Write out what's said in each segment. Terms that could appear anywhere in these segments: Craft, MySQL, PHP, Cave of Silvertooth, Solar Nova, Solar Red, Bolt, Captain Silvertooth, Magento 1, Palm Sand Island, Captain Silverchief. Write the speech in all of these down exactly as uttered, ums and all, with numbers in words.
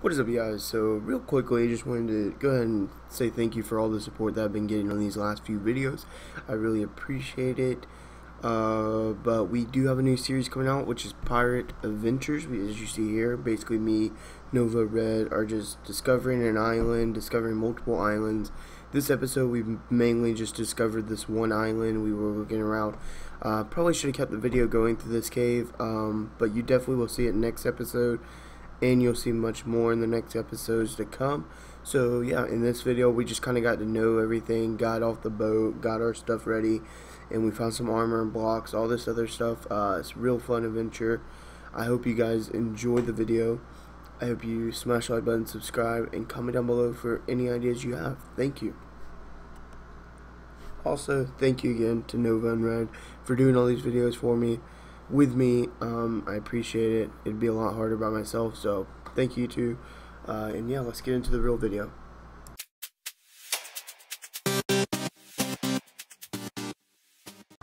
What is up, you guys? So real quickly, I just wanted to go ahead and say thank you for all the support that I've been getting on these last few videos. I really appreciate it. Uh, but we do have a new series coming out, which is Pirate Adventures, as you see here. Basically, me, Nova, Red are just discovering an island, discovering multiple islands. This episode, we mainly just discovered this one island. We were looking around. Uh, probably should have kept the video going through this cave, um, but you definitely will see it next episode. And you'll see much more in the next episodes to come. So yeah, in this video we just kind of got to know everything, got off the boat, got our stuff ready, and we found some armor and blocks, all this other stuff. Uh, it's a real fun adventure. I hope you guys enjoyed the video. I hope you smash the like button, subscribe, and comment down below for any ideas you have. Thank you. Also, thank you again to Nova and Red for doing all these videos for me. With me, um, I appreciate it. It'd be a lot harder by myself, so thank you too. Uh, and yeah, let's get into the real video.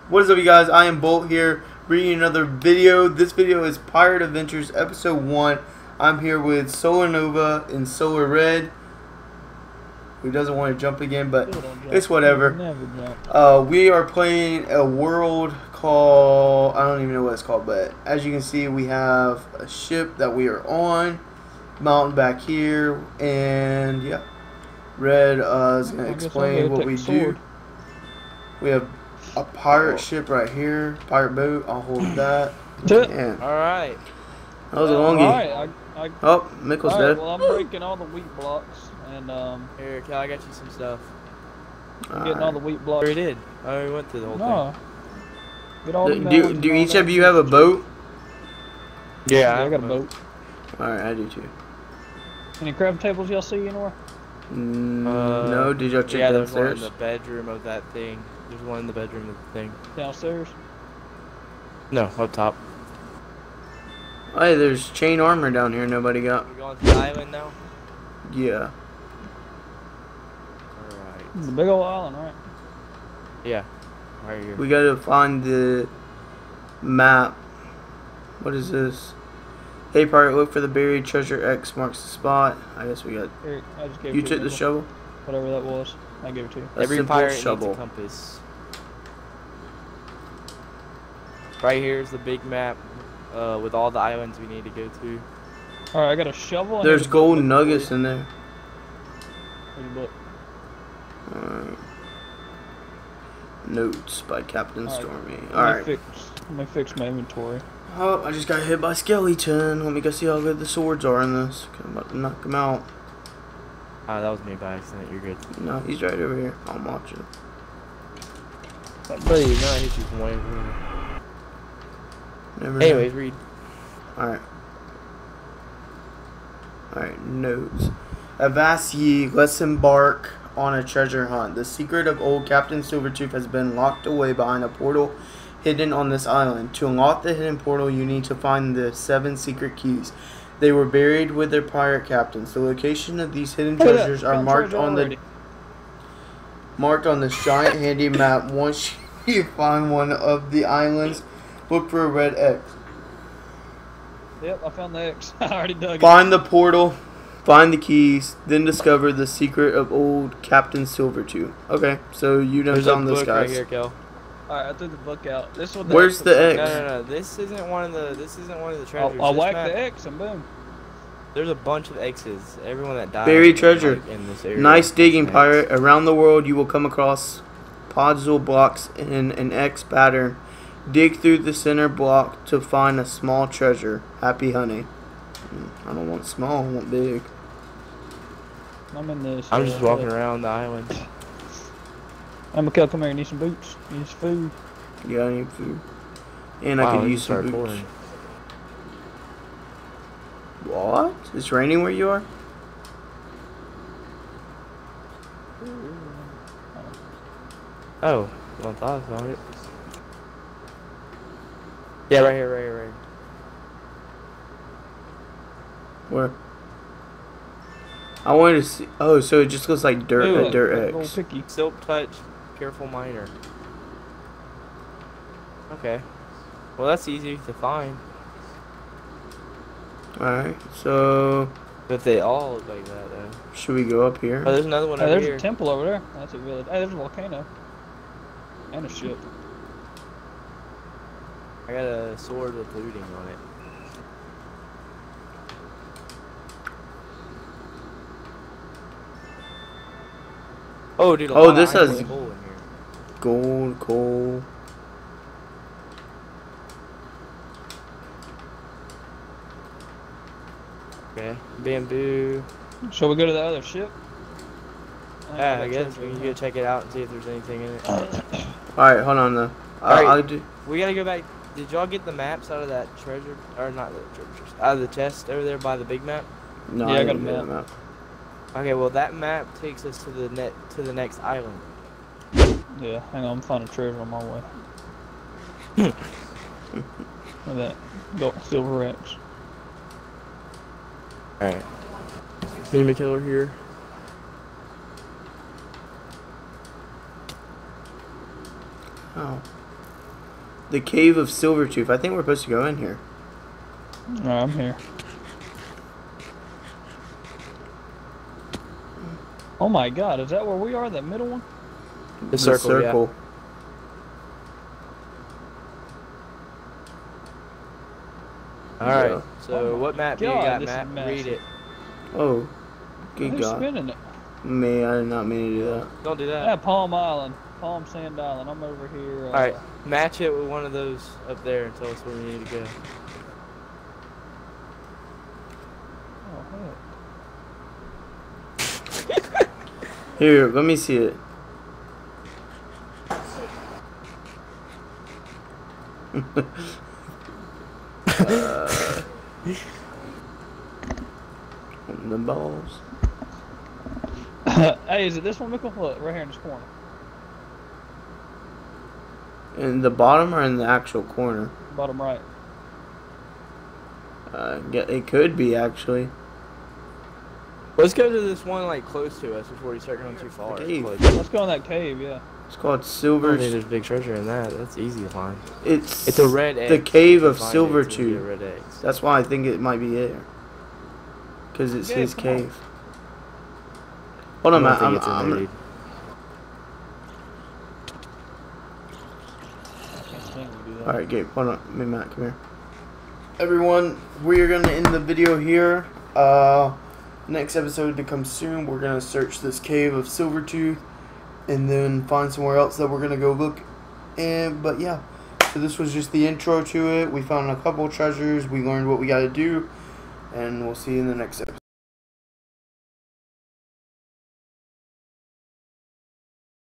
What is up, you guys? I am Bolt here, bringing another video. This video is Pirate Adventures Episode One. I'm here with Solar Nova and Solar Red. Who doesn't want to jump again? But it's whatever. Uh, we are playing a world. Call, I don't even know what it's called, but as you can see, we have a ship that we are on, mountain back here, and yeah, Red uh, is going to explain what we do. We have a pirate ship right here, pirate boat. I'll hold that. Alright. That was a longie. Alright, I, I, oh, Mikkel's all right, dead. Well, I'm breaking all the wheat blocks, and um, here, Cal, I got you some stuff. I'm all getting right. all the wheat blocks. Sure did. I already went through the whole no. thing. Do, do, do each of you have a boat? Yeah, I, I got a boat. boat. Alright, I do too. Any crab tables y'all see anywhere? Mm, uh, no, did y'all check yeah, downstairs? Yeah, there's one in the bedroom of that thing. There's one in the bedroom of the thing. Downstairs? No, up top. Oh, hey, there's chain armor down here nobody got. Are we going to the island now? Yeah. Alright. It's a big old island, right? Yeah. Right here. We gotta find the map. What is this? Hey, pirate, look for the buried treasure. X marks the spot. I guess we got. Eric, I just gave you took the shovel. Whatever that was, I gave it to you. A Every pirate shovel. needs a compass. Right here is the big map uh, with all the islands we need to go to. All right, I got a shovel. There's gold nuggets in there. All right. Notes by Captain Stormy. Alright. Let, let me fix my inventory. Oh, I just got hit by skeleton. Let me go see how good the swords are in this. Okay, I'm about to knock him out. Ah, oh, that was me by accident. You're good. No, he's right over here. I'm watching. Buddy, you know I hit you from way over here. Never Anyways, know. read. Alright. Alright, notes. Avast ye, let's embark on a treasure hunt. The secret of old Captain Silverchief has been locked away behind a portal hidden on this island. To unlock the hidden portal, you need to find the seven secret keys. They were buried with their pirate captains. The location of these hidden treasures are marked on the marked on this giant handy map. Once you find one of the islands, look for a red X. Yep, I found the X. I already dug it. Find the portal. Find the keys, then discover the secret of old Captain Silvertooth. Okay, so you know on this guy. Right here, Kel. All right, I threw the book out. This one. The Where's X the X? No, no, no. This isn't one of the. This isn't one of the treasures. I whack the X and boom. There's a bunch of X's. Everyone that died. Buried treasure in this area. Nice digging, pirate. Around the world, you will come across puzzle blocks in an X pattern. Dig through the center block to find a small treasure. Happy hunting. I don't want small. I want big. I'm in this. I'm just walking around the island. I'm gonna come here and need some boots. Need some food. Yeah, I need food. And wow, I could use some boots. Pouring. What? It's raining where you are? Oh, well, I thought I saw it. Yeah, right here, right here, right here. Where? I wanted to see. Oh, so it just looks like dirt. Ooh, a dirt X. Picky. Silk touch. Careful miner. Okay. Well, that's easy to find. All right. So But they all look like that, though. Should we go up here? Oh, there's another one oh, over there's here. There's a temple over there. That's a village. Hey, there's a volcano. And a ship. I got a sword with looting on it. Oh, dude. Oh, this has coal in here. Gold, coal. Okay, bamboo. Shall we go to the other ship? Yeah, I, I guess we can go check it out and see if there's anything in it. Alright, hold on though. All right, do... we gotta go back. Did y'all get the maps out of that treasure, or not the treasure, out of the chest over there by the big map? No, yeah, I, I got a map. map. Okay, well that map takes us to the net to the next island. Yeah, hang on, I'm finding treasure on my way. Look at that, got silver axe. Alright. Enemy killer here. Oh. The Cave of Silvertooth. I think we're supposed to go in here. No, I'm here. Oh my god, is that where we are? That middle one? The, the circle. circle. Yeah. Alright, yeah. so oh what map God, do you got, Matt? Massive. Read it. Oh, good Who's God. Spinning it? Me, I did not mean to do that. Don't do that. Yeah, Palm Island. Palm Sand Island. I'm over here. Uh, Alright, match it with one of those up there and tell us where we need to go. Oh, heck. Here, let me see it. Uh, the balls. Hey, is it this one, Michael? Look, right here in this corner. In the bottom or in the actual corner? Bottom right. Uh, yeah, it could be actually. Let's go to this one like close to us before we start going too far. Let's go in that cave, yeah. It's called Silver. Oh, there's big treasure in that. That's easy to find. It's it's a red egg. The Cave of Silvertooth. That's why I think it might be it. Because it's yeah, his cave. On. Hold on, Matt. I'm, I'm, I'm Alright, Gabe. Hold on. Me, Matt, come here. Everyone, we are going to end the video here. Uh, next episode to come soon. We're going to search this Cave of Silvertooth. And then find somewhere else that we're gonna go look. And but yeah, so this was just the intro to it. We found a couple treasures. We learned what we gotta do, and we'll see you in the next episode.